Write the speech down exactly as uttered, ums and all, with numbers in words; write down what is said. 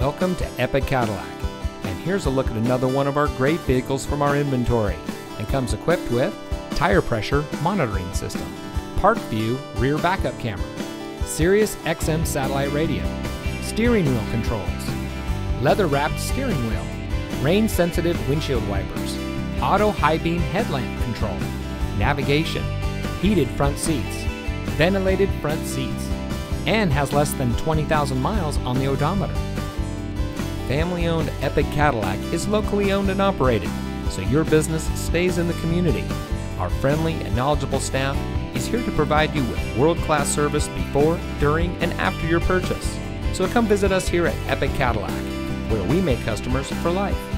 Welcome to Epic Cadillac, and here's a look at another one of our great vehicles from our inventory. It comes equipped with tire pressure monitoring system, park view rear backup camera, Sirius X M satellite radio, steering wheel controls, leather wrapped steering wheel, rain sensitive windshield wipers, auto high beam headlamp control, navigation, heated front seats, ventilated front seats, and has less than twenty thousand miles on the odometer. Family-owned Epic Cadillac is locally owned and operated, so your business stays in the community. Our friendly and knowledgeable staff is here to provide you with world-class service before, during, and after your purchase. So come visit us here at Epic Cadillac, where we make customers for life.